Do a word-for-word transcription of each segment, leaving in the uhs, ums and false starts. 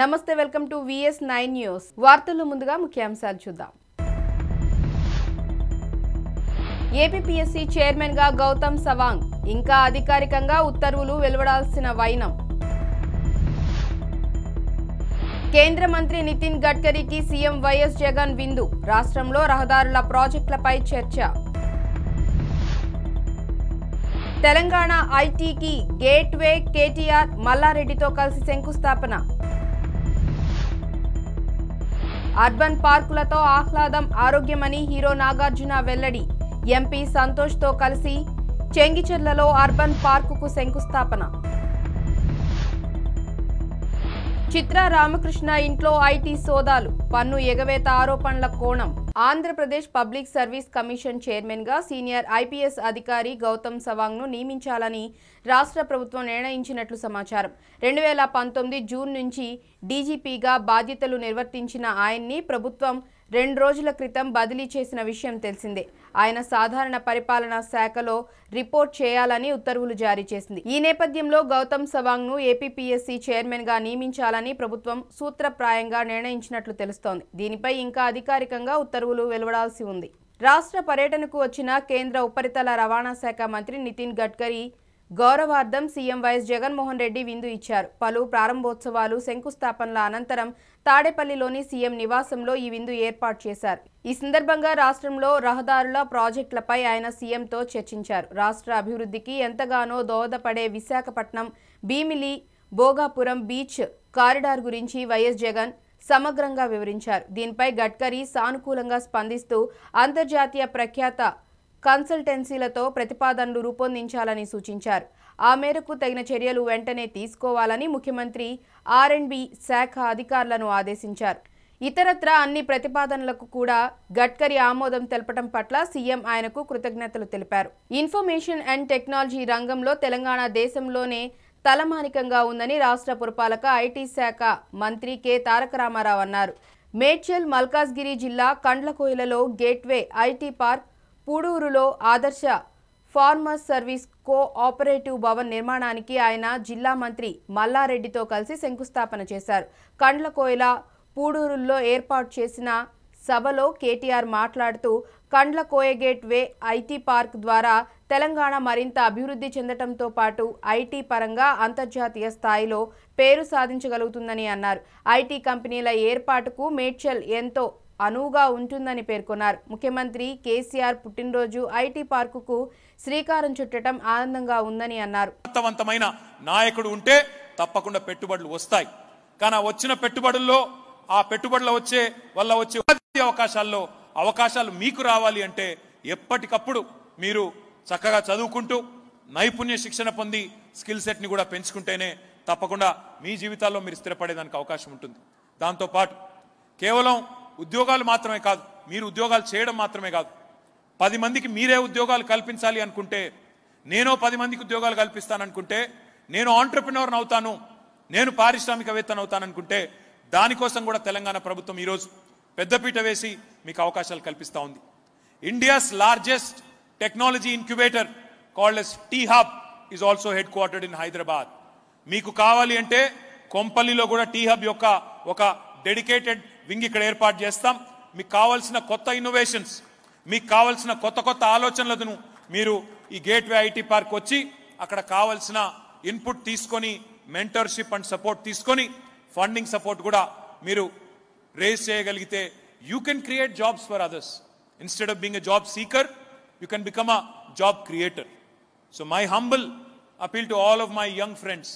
నమస్తే welcome to VS nine news వార్తలు ముందుగా ముఖ్యాంశాలు చూద్దాం ఏపీపీఎస్సీ చైర్మన్ గా గౌతమ్ సవాంగ్ ఇంకా అధికారికంగా ఉత్తర్వులు వెలువడాల్సిన వైనం కేంద్ర మంత్రి నితిన్ గడ్కరీకి సీఎం వైఎస్ జగన్ విందు రాష్ట్రంలో రహదారుల ప్రాజెక్టులపై చర్చ తెలంగాణ ఐటీకి గేట్వే కేటీఆర్ మల్లారెడ్డితో కలిసి శంకుస్థాపన అర్బన్ పార్కులతో ఆహ్లాదం ఆరోగ్యమని హీరో నాగార్జున వెల్లడి ఎంపీ సంతోష్ తో కలిసి చెంగిచెర్లలో అర్బన్ పార్కుకు శంకుస్థాపన చిత్ర రామకృష్ణ ఇంట్లో ఐటీ సోదాలు పన్ను ఎగవేత ఆరోపణల కోణం Andhra Pradesh public service commission chairman గా సీనియర్ ఐపీఎస్ అధికారి గౌతమ్ సవాంగ్ ను నియమించాలని రాష్ట్ర ప్రభుత్వం నిర్ణయించినట్లు సమాచారం రెండు వేల పంతొమ్మిది జూన్ నుంచి డీజీపీగా బాధ్యతలు నిర్వర్తించిన ఆయన్ని ప్రభుత్వం రెండు రోజుల క్రితం బదిలీ చేసిన విషయం తెలిసిందే ఆయన సాధారణ పరిపాలనా శాఖలో రిపోర్ట్ చేయాలని ఉత్తర్వులు జారీ చేసింది ఈ నేపథ్యంలో గౌతమ్ సవాంగ్ ను ఏపీపీఎస్సీ చైర్మన్ గా నియమించాలని ప్రభుత్వం సూత్రప్రాయంగా నిర్ణయించినట్లు తెలుస్తోంది దీనిపై ఇంకా అధికారికంగా ఉత్తర్వులు వెలువడాల్సి ఉంది రాష్ట్ర పర్యటనకు వచ్చిన కేంద్ర ఉపరితల రవాణా శాఖ మంత్రి నితిన్ గడ్కరీ గౌరవార్థం సీఎం వైఎస్ జగన్మోహన్ రెడ్డి విందు ఇచ్చారు పలు ప్రారంభోత్సవాలు శంకుస్థాపనల అనంతరం తాడేపల్లిలోని సీఎం నివాసంలో ఈ విందు ఏర్పాటు చేశారు ఈ సందర్భంగా రాష్ట్రంలో రహదారుల ప్రాజెక్టులపై ఆయన సీఎంతో చర్చించారు రాష్ట్ర అభివృద్ధికి ఎంతగానో దోహదపడే విశాఖపట్నం భీమిలి భోగాపురం బీచ్ కారిడార్ గురించి వైఎస్ జగన్ సమగ్రంగా వివరించారు దీనిపై గడ్కరీ సానుకూలంగా స్పందిస్తూ అంతర్జాతీయ ప్రఖ్యాత కన్సల్టెన్సీలతో ప్రతిపాదనలు రూపొందించాలని సూచించారు ఆ మేరకు తగిన చర్యలు వెంటనే తీసుకోవాలని ముఖ్యమంత్రి ఆర్ అండ్ బి శాఖ అధికారులను ఆదేశించారు ఇతరత్ర అన్ని ప్రతిపాదనలకు కూడా గడ్కరీ ఆమోదం తెలపడం పట్ల సీఎం ఆయనకు కృతజ్ఞతలు తెలిపారు ఇన్ఫర్మేషన్ అండ్ టెక్నాలజీ రంగంలో తెలంగాణ దేశంలోనే తలమానికంగా ఉందని రాష్ట్ర పురపాలక ఐటీ శాఖ మంత్రి కె తారక రామారావు అన్నారు మేడ్చల్ మల్కాజ్గిరి జిల్లా కండ్లకోయిలలో గేట్వే ఐటీ పార్క్ పూడూరులో ఆదర్శ ఫార్మర్స్ సర్వీస్ కోఆపరేటివ్ భవన్ నిర్మాణానికి ఆయన జిల్లా మంత్రి మల్లారెడ్డితో కలిసి శంకుస్థాపన చేశారు కండ్లకోయిల పూడూరులో ఏర్పాటు చేసిన సభలో కేటీఆర్ మాట్లాడుతూ కండ్లకోయ గేట్వే ఐటీ పార్క్ ద్వారా తెలంగాణ మరింత అభివృద్ధి చెందటంతో పాటు ఐటీ పరంగా అంతర్జాతీయ స్థాయిలో పేరు సాధించగలుగుతుందని అన్నారు ఐటీ కంపెనీల ఏర్పాటుకు మేడ్చల్ ఎంతో అనువుగా ఉంటుందని పేర్కొన్నారు ముఖ్యమంత్రి కేసీఆర్ పుట్టినరోజు ఐటీ పార్కుకు శ్రీకారం చుట్టడం ఆనందంగా ఉందని అన్నారు అర్థవంతమైన నాయకుడు ఉంటే తప్పకుండా పెట్టుబడులు వస్తాయి కానీ వచ్చిన పెట్టుబడుల్లో ఆ పెట్టుబడుల వచ్చే వల్ల వచ్చే అవకాశాల్లో అవకాశాలు మీకు రావాలి అంటే ఎప్పటికప్పుడు మీరు చక్కగా చదువుకుంటూ నైపుణ్య శిక్షణ పొంది స్కిల్ సెట్ని కూడా పెంచుకుంటేనే తప్పకుండా మీ జీవితాల్లో మీరు స్థిరపడేదానికి అవకాశం ఉంటుంది దాంతోపాటు కేవలం ఉద్యోగాలు మాత్రమే కాదు మీరు ఉద్యోగాలు చేయడం మాత్రమే కాదు పది మందికి మీరే ఉద్యోగాలు కల్పించాలి అనుకుంటే నేను పది మందికి ఉద్యోగాలు కల్పిస్తాననుకుంటే నేను ఆంటర్ప్రినర్ని అవుతాను నేను పారిశ్రామికవేత్తను అవుతాననుకుంటే దానికోసం కూడా తెలంగాణ ప్రభుత్వం ఈరోజు పెద్దపీట వేసి మీకు అవకాశాలు కల్పిస్తూ ఉంది India's largest technology incubator called yes T hub is also headquartered in Hyderabad మీకు కావాలి అంటే కొంపల్లిలో కూడా టీ హబ్ యొక్క ఒక డెడికేటెడ్ వింగ్ ఇక్కడ ఏర్పాటు చేస్తాం మీకు కావాల్సిన కొత్త ఇన్నోవేషన్స్ మీకు కావాల్సిన కొత్త కొత్త ఆలోచనలను మీరు ఈ గేట్వే ఐటీ పార్క్ వచ్చి అక్కడ కావాల్సిన ఇన్పుట్ తీసుకొని మెంటర్షిప్ అండ్ సపోర్ట్ తీసుకొని ఫండింగ్ సపోర్ట్ కూడా మీరు రేజ్ చేయగలిగితే you can create jobs for others instead of being a job seeker you can become a job creator so my humble appeal to all of my young friends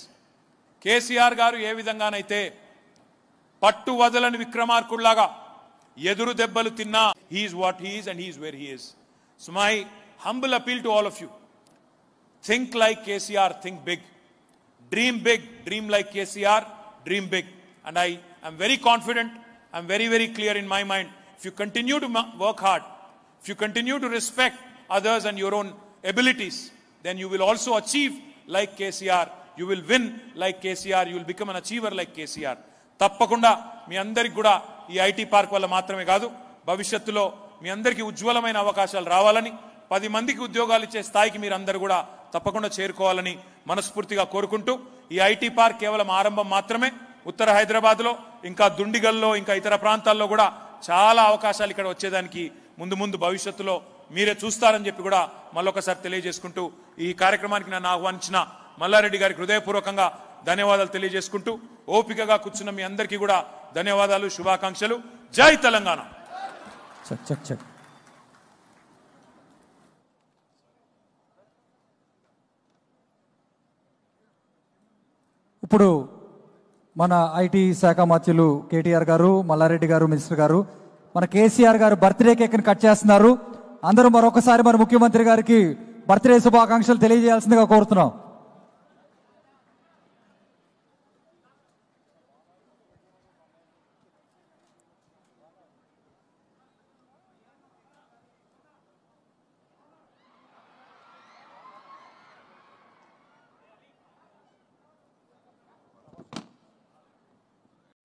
KCR గారు ఏ విధంగానైతే పట్టు వదలని విక్రమార్కుడిలాగా ఎదురు దెబ్బలు తిన్నా he is what he is and he is where he is so my humble appeal to all of you think like KCR think big dream big dream like KCR dream big and I I'm very confident I'm very very clear in my mind if you continue to work hard if you continue to respect others and your own abilities then you will also achieve like KCR you will win like KCR you will become an achiever like KCR తప్పకుండా మీ అందరికి కూడా ఈ IT park వల్ల మాత్రమే కాదు భవిష్యత్తులో మీ అందరికీ ఉజ్వలమైన అవకాశాలు రావాలని పది మందికి ఉద్యోగాలు ఇచ్చే స్థాయికి మీరు అందరూ కూడా తప్పకుండా చేరుకోవాలని మనస్ఫూర్తిగా కోరుకుంటూ ఈ ఐటీ పార్క్ కేవలం ఆరంభం మాత్రమే ఉత్తర హైదరాబాద్లో ఇంకా దుండిగల్లో ఇంకా ఇతర ప్రాంతాల్లో కూడా చాలా అవకాశాలు ఇక్కడ వచ్చేదానికి ముందు ముందు భవిష్యత్తులో మీరే చూస్తారని చెప్పి కూడా మళ్ళొకసారి తెలియజేసుకుంటూ ఈ కార్యక్రమానికి నన్ను ఆహ్వానించిన మల్లారెడ్డి గారికి హృదయపూర్వకంగా ధన్యవాదాలు తెలియజేసుకుంటూ ఓపికగా కూర్చున్న మీ అందరికీ కూడా ధన్యవాదాలు శుభాకాంక్షలు జై తెలంగాణ చక్ చక్ చక్ ఇప్పుడు మన ఐటీ శాఖ మంత్రులు కేటీఆర్ గారు మల్లారెడ్డి గారు మినిస్టర్ గారు మన కేసీఆర్ గారు బర్త్డే కేక్ ని కట్ చేస్తున్నారు అందరూ మరొకసారి మన ముఖ్యమంత్రి గారికి బర్త్డే శుభాకాంక్షలు తెలియజేయాల్సిందిగా కోరుతున్నాం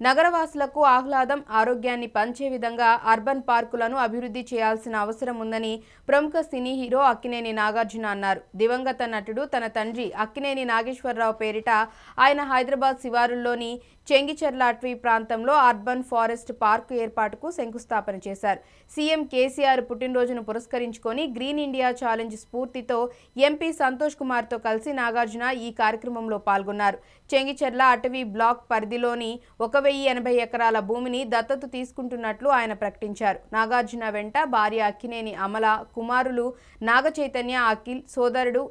నగరవాసులకు ఆహ్లాదం ఆరోగ్యాన్ని పంచే విధంగా అర్బన్ పార్కులను అభివృద్ధి చేయాల్సిన అవసరం ఉందని ప్రముఖ సినీ హీరో అక్కినేని నాగార్జున అన్నారు. దివంగత నటుడు తన తండ్రి అక్కినేని నాగేశ్వరరావు పేరిట ఆయన హైదరాబాద్ శివారుల్లోని చెంగిచెర్ల అటవీ ప్రాంతంలో అర్బన్ ఫారెస్ట్ పార్కు ఏర్పాటుకు శంకుస్థాపన చేశారు. సీఎం కేసీఆర్ పుట్టినరోజును పురస్కరించుకొని గ్రీన్ ఇండియా ఛాలెంజ్ స్ఫూర్తితో ఎంపీ సంతోష్ కుమార్తో కలిసి నాగార్జున ఈ కార్యక్రమంలో పాల్గొన్నారు. చెంగిచెర్ల అటవీ బ్లాక్ పరిధిలోని ఒక వెయ్యి ఎనభై ఎకరాల భూమిని దత్తత తీసుకుంటున్నట్లు ఆయన ప్రకటించారు. నాగార్జున వెంట భార్య అక్కినేని అమల, కుమారులు నాగచైతన్య, అఖిల్, సోదరుడు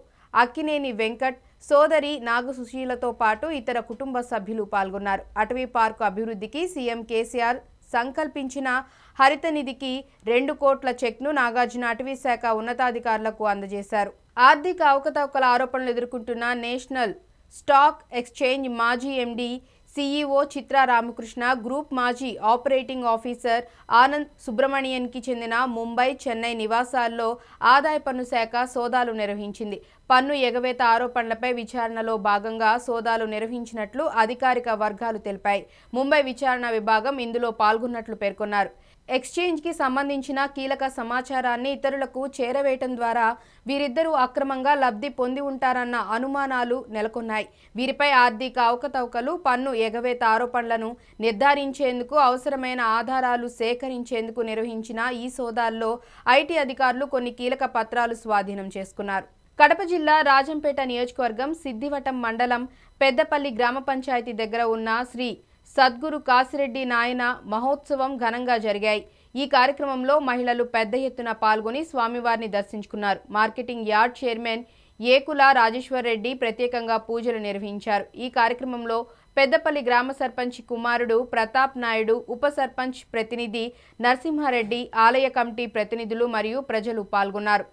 అక్కినేని వెంకట్, సోదరి నాగ సుశీలతో పాటు ఇతర కుటుంబ సభ్యులు పాల్గొన్నారు. అటవీ పార్కు అభివృద్ధికి సీఎం కేసీఆర్ సంకల్పించిన హరిత నిధికి రెండు కోట్ల చెక్ను నాగార్జున అటవీ శాఖ ఉన్నతాధికారులకు అందజేశారు. ఆర్థిక అవకతవకల ఆరోపణలు ఎదుర్కొంటున్న నేషనల్ స్టాక్ ఎక్స్చేంజ్ మాజీ MD CEO Chitra Ramakrishna, group మాజీ ఆపరేటింగ్ ఆఫీసర్ ఆనంద్ సుబ్రమణియన్కి చెందిన ముంబై, చెన్నై నివాసాల్లో ఆదాయ పన్ను శాఖ సోదాలు నిర్వహించింది. పన్ను ఎగవేత ఆరోపణలపై విచారణలో భాగంగా సోదాలు నిర్వహించినట్లు అధికారిక వర్గాలు తెలిపాయి. ముంబై విచారణ విభాగం ఇందులో పాల్గొన్నట్లు పేర్కొన్నారు. ఎక్స్చేంజ్కి సంబంధించిన కీలక సమాచారాన్ని ఇతరులకు చేరవేయటం ద్వారా వీరిద్దరూ అక్రమంగా లబ్ధి పొంది ఉంటారన్న అనుమానాలు నెలకొన్నాయి. వీరిపై ఆర్థిక అవకతవకలు, పన్ను ఎగవేత ఆరోపణలను నిర్ధారించేందుకు అవసరమైన ఆధారాలు సేకరించేందుకు నిర్వహించిన ఈ సోదాల్లో ఐటీ అధికారులు కొన్ని కీలక పత్రాలు స్వాధీనం చేసుకున్నారు. కడప జిల్లా రాజంపేట నియోజకవర్గం సిద్దివటం మండలం పెద్దపల్లి గ్రామ పంచాయతీ దగ్గర ఉన్న శ్రీ సద్గురు కాసిరెడ్డి నాయన మహోత్సవం ఘనంగా జరిగాయి. ఈ కార్యక్రమంలో మహిళలు పెద్ద ఎత్తున పాల్గొని స్వామివారిని దర్శించుకున్నారు. Marketing yard chairman Ekula Rajeshwar Reddy ప్రత్యేకంగా పూజలు నిర్వహించారు. ఈ కార్యక్రమంలో పెద్దపల్లి గ్రామ సర్పంచ్ కుమారుడు ప్రతాప్ నాయుడు, ఉప సర్పంచ్ ప్రతినిధి నరసింహారెడ్డి, ఆలయ కమిటీ ప్రతినిధులు మరియు ప్రజలు పాల్గొన్నారు.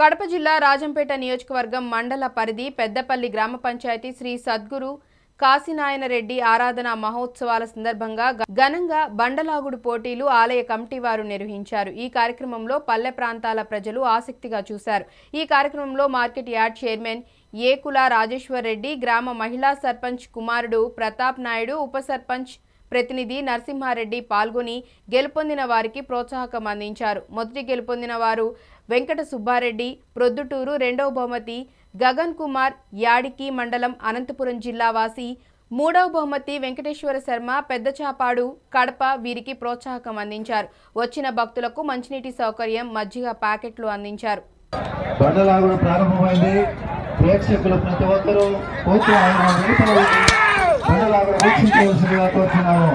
కడప జిల్లా రాజంపేట నియోజకవర్గం మండల పరిధి పెద్దపల్లి గ్రామ పంచాయతీ శ్రీ సద్గురు కాశీనాయన రెడ్డి ఆరాధన మహోత్సవాల సందర్భంగా ఘనంగా బండలాగుడు పోటీలు ఆలయ కమిటీ వారు నిర్వహించారు। ఈ కార్యక్రమంలో పల్లె ప్రాంతాల ప్రజలు ఆసక్తిగా చూశారు। ఈ కార్యక్రమంలో market yard chairman Ekula Rajeshwar Reddy, గ్రామ మహిళా సర్పంచ్ కుమారుడు ప్రతాప్ నాయుడు, ఉప సర్పంచ్ ప్రతినిధి నరసింహారెడ్డి పాల్గొని గెలుపొందిన వారికి ప్రోత్సాహకం అందించారు। మొదటి గెలుపొందిన వారు వెంకట సుబ్బారెడ్డి ప్రొద్దుటూరు, రెండవ బహుమతి గగన్ కుమార్ యాడికి మండలం అనంతపురం జిల్లా వాసి, మూడవ బహుమతి వెంకటేశ్వర శర్మ పెద్దచాపాడు కడప వీరికి ప్రోత్సాహకం అందించారు। వచ్చిన భక్తులకు మంచినీటి సౌకర్యం, మజ్జిగ ప్యాకెట్లు అందించారు। బండలాగుడు వీక్షించే ప్రేక్షకులు ప్రతి ఒక్కరూ కోర్టు ఆవరణ వెలుపల ఉండి మాత్రమే వీక్షించవలసిగా కోరుతున్నాము।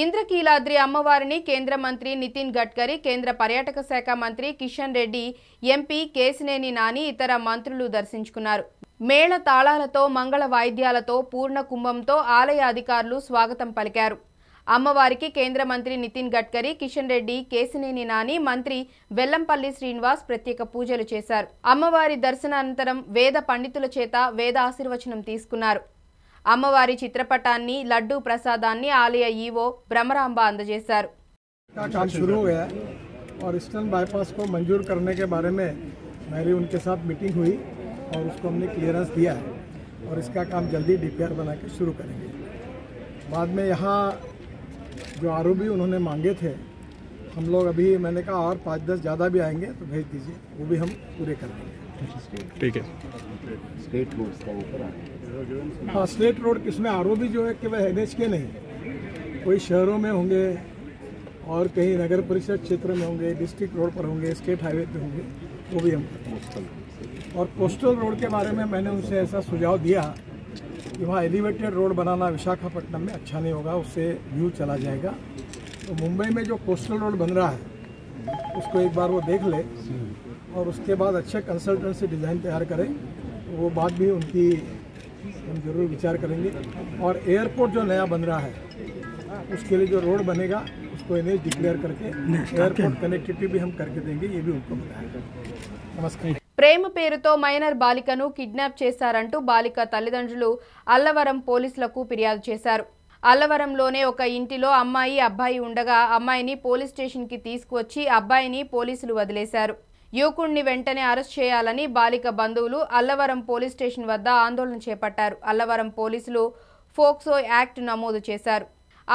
ఇంద్రకీలాద్రి అమ్మవారిని కేంద్ర మంత్రి నితిన్ గడ్కరీ, కేంద్ర పర్యాటక శాఖ మంత్రి కిషన్ రెడ్డి, ఎంపీ కేసినేని నాని, ఇతర మంత్రులు దర్శించుకున్నారు। మేళ తాళాలతో, మంగళ వాయిద్యాలతో, పూర్ణ కుంభంతో ఆలయ అధికారులు స్వాగతం పలికారు। అమ్మవారికి కేంద్ర మంత్రి నితిన్ గడ్కరీ, కిషన్ రెడ్డి, కేసినేని నాని, మంత్రి వెల్లంపల్లి శ్రీనివాస్ ప్రత్యేక పూజలు చేశారు। అమ్మవారి దర్శనానంతరం వేద పండితుల చేత వేద ఆశీర్వచనం తీసుకున్నారు। అమ్మవారి చిత్రపటాన్ని, లడ్డూ ప్రసాదాన్ని ఆలయ ఈవో బ్రహ్మరాంబ అందజేశారు। और उसको हमने क्लियरेंस दिया है और इसका काम जल्दी डीपीआर बना के शुरू करेंगे। बाद में यहाँ जो आरोपी उन्होंने मांगे थे, हम लोग अभी मैंने कहा और पाँच दस ज़्यादा भी आएंगे तो भेज दीजिए, वो भी हम पूरे कर देंगे। ठीक है, स्टेट रोड का ऊपर हाँ स्टेट रोड इसमें आरोपी जो है कि वह एन एच के नहीं, कोई शहरों में होंगे और कहीं नगर परिषद क्षेत्र में होंगे, डिस्ट्रिक्ट रोड पर होंगे, स्टेट हाईवे पर होंगे, वो भी हम कर देंगे। और कोस्टल रोड के बारे में मैंने उनसे ऐसा सुझाव दिया कि वहाँ एलिवेटेड रोड बनाना विशाखापट्टनम में अच्छा नहीं होगा, उससे व्यू चला जाएगा। तो मुंबई में जो कोस्टल रोड बन रहा है उसको एक बार वो देख ले और उसके बाद अच्छे कंसल्टेंसी डिज़ाइन तैयार करें, वो बात भी उनकी हम जरूर विचार करेंगे। और एयरपोर्ट जो नया बन रहा है उसके लिए जो रोड बनेगा उसको इन्हें डिक्लेयर करके एयरपोर्ट कनेक्टिविटी भी हम करके देंगे, ये भी उनको बताएगा। नमस्कार। ప్రేమ పేరుతో మైనర్ బాలికను కిడ్నాప్ చేశారంటూ బాలిక తల్లిదండ్రులు అల్లవరం పోలీసులకు ఫిర్యాదు చేశారు। అల్లవరంలోనే ఒక ఇంటిలో అమ్మాయి, అబ్బాయి ఉండగా అమ్మాయిని పోలీస్ స్టేషన్కి తీసుకువచ్చి అబ్బాయిని పోలీసులు వదిలేశారు। యువకుడిని వెంటనే అరెస్ట్ చేయాలని బాలిక బంధువులు అల్లవరం పోలీస్ స్టేషన్ వద్ద ఆందోళన చేపట్టారు। అల్లవరం పోలీసులు ఫోక్సో యాక్ట్ నమోదు చేశారు।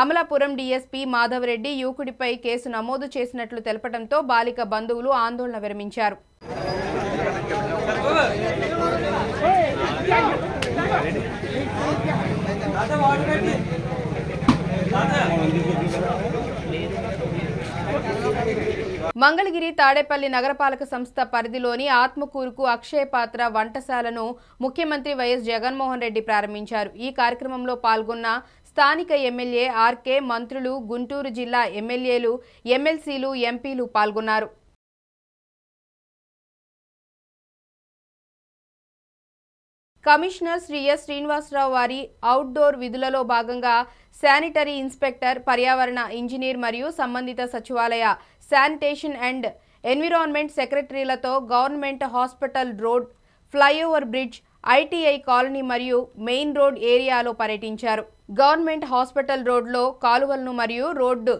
అమలాపురం డీఎస్పీ మాధవరెడ్డి యువకుడిపై కేసు నమోదు చేసినట్లు తెలపడంతో బాలిక బంధువులు ఆందోళన విరమించారు। మంగళగిరి తాడేపల్లి నగరపాలక సంస్థ పరిధిలోని ఆత్మకూరుకు అక్షయ పాత్ర వంటశాలను ముఖ్యమంత్రి వైఎస్ జగన్మోహన్ రెడ్డి ప్రారంభించారు। ఈ కార్యక్రమంలో పాల్గొన్న స్థానిక ఎమ్మెల్యే ఆర్కే, మంత్రులు, గుంటూరు జిల్లా ఎమ్మెల్యేలు, ఎమ్మెల్సీలు, ఎంపీలు పాల్గొన్నారు। कमिश्नर श्री एस श्रीनिवासराव वारी आउटडोर विधुललो भागंगा सैनिटरी इंस्पेक्टर पर्यावरण इंजीनियर मरियु संबंधित सचिवालय सैनिटेशन एंड एनवायरनमेंट सेक्रेटरीलतो government hospital road flyover bridge I T I colony మరియు మెయిన్ రోడ్ ఏరియాలో పర్యటించారు। గవర్నమెంట్ హాస్పిటల్ రోడ్ లో కాలువలను మరియు రోడ్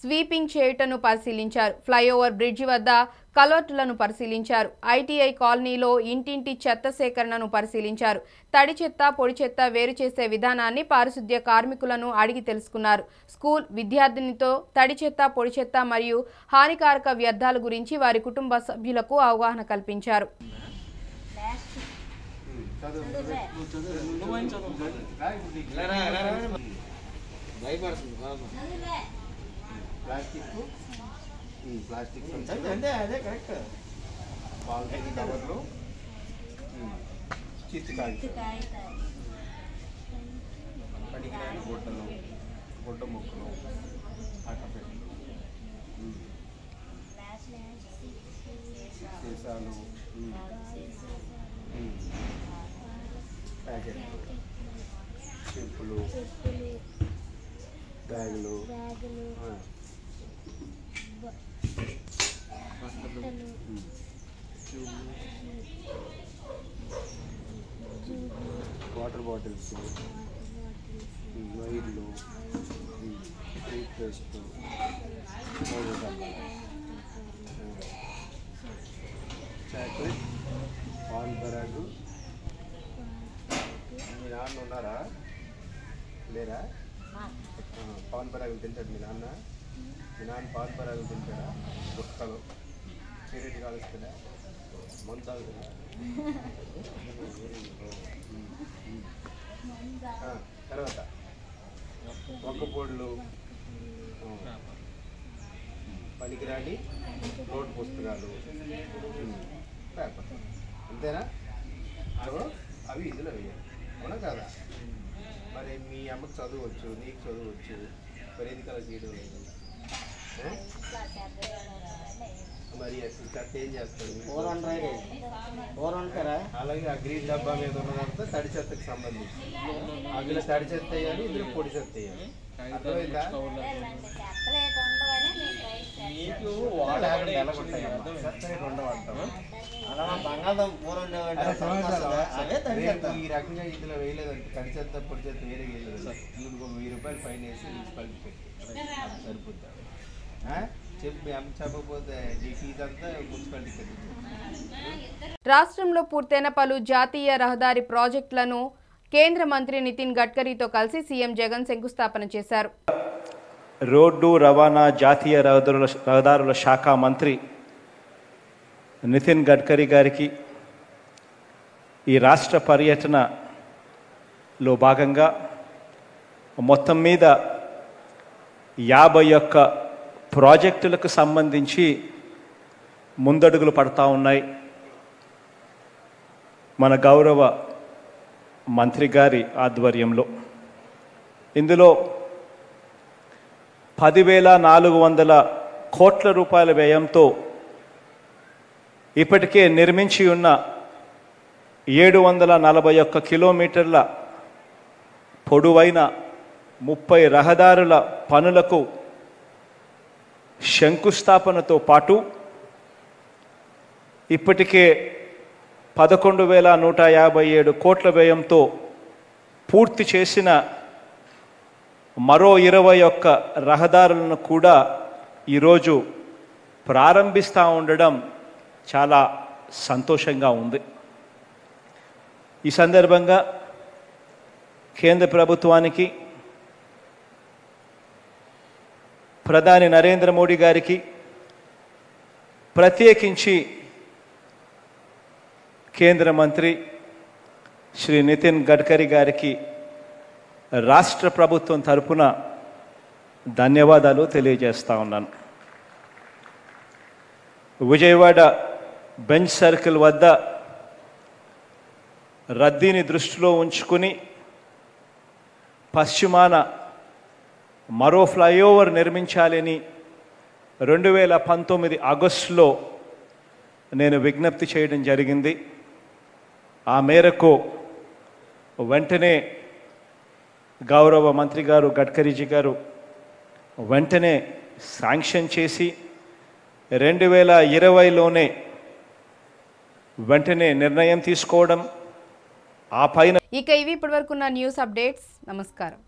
స్వీపింగ్ చేయటను పరిశీలించారు। ఫ్లైఓవర్ బ్రిడ్జి వద్ద కలవట్లను పరిశీలించారు। ఐ టీ ఐ కాలనీలో ఇంటింటి చెత్త సేకరణను పరిశీలించారు। తడి చెత్త, పొడి చెత్త వేరు చేసే విధానాన్ని పారిశుద్ధ్య కార్మికులను అడిగి తెలుసుకున్నారు। స్కూల్ విద్యార్థినితో తడి చెత్త, పొడి చెత్త మరియు హానికారక వ్యర్థాల గురించి వారి కుటుంబ సభ్యులకు అవగాహన కల్పించారు। प्लास्टिक प्लास्टिक अंदे अदे करेक्ट पॉलिथीन कवर् चित्काय पड़कने गुड्डल गुड मुक्ल आटपेसा पैकेट चिपल बैगल वाटर बॉटल्स नई टूथपेस्ट चॉकलेट पान पराग नारा लेरा पान पराग तिंना नान पान पराग तिंटा दुख सीरेट का मंदा तरह मक्कपोड़ू पनीरानी नोट पुस्तका पेपर अंतना अभी इधर अवना कदा मरे मी अम्म को चलवु नी चलवु मर मरी कटेरा अला ग्रीन डब्बा तड़ी से संबंधी अभी तड़ से इधर पड़ से రాష్ట్రంలో పూర్తైన పలు జాతీయ రహదారి ప్రాజెక్టులను కేంద్ర మంత్రి నితిన్ గడ్కరీతో కలిసి సీఎం జగన్ శంకుస్థాపన చేశారు। రోడ్డు రవాణా జాతీయ రహదారుల రహదారుల శాఖ మంత్రి నితిన్ గడ్కరీ గారికి ఈ రాష్ట్ర పర్యటనలో భాగంగా మొత్తం మీద యాభై ఒక్క ప్రాజెక్టులకు సంబంధించి ముందడుగులు పడతా ఉన్నాయి। మన గౌరవ మంత్రి గారి ఆధ్వర్యంలో ఇందులో పది వేల నాలుగు వందల కోట్ల రూపాయల వ్యయంతో ఇప్పటికే నిర్మించి ఉన్న ఏడు వందల నలభై ఒక్క కిలోమీటర్ల పొడవైన ముప్పై రహదారుల పనులకు శంకుస్థాపనతో పాటు ఇప్పటికే పదకొండు వేల నూట యాభై ఏడు కోట్ల వ్యయంతో పూర్తి చేసిన మరో ఇరవై ఒక్క రహదారులను కూడా ఈరోజు ప్రారంభిస్తూ ఉండడం చాలా సంతోషంగా ఉంది। ఈ సందర్భంగా కేంద్ర ప్రభుత్వానికి, ప్రధాని నరేంద్ర మోడీ గారికి, ప్రత్యేకించి కేంద్ర మంత్రి శ్రీ నితిన్ గడ్కరీ గారికి రాష్ట్ర ప్రభుత్వం తరపున ధన్యవాదాలు తెలియజేస్తా ఉన్నాను। విజయవాడ బెంచ్ సర్కిల్ వద్ద రద్దీని దృష్టిలో ఉంచుకొని పశ్చిమాన మరో ఫ్లైఓవర్ నిర్మించాలని రెండు వేల పంతొమ్మిది ఆగస్టులో నేను విజ్ఞప్తి చేయడం జరిగింది. ఆ మేరకు వెంటనే గౌరవ మంత్రి గారు గడ్కరీజీ గారు వెంటనే శాంక్షన్ చేసి రెండు వేల ఇరవైలోనే వెంటనే నిర్ణయం తీసుకోవడం. ఆ పైన ఇక ఇవి ఇప్పటివరకున్న న్యూస్ అప్డేట్స్. నమస్కారం.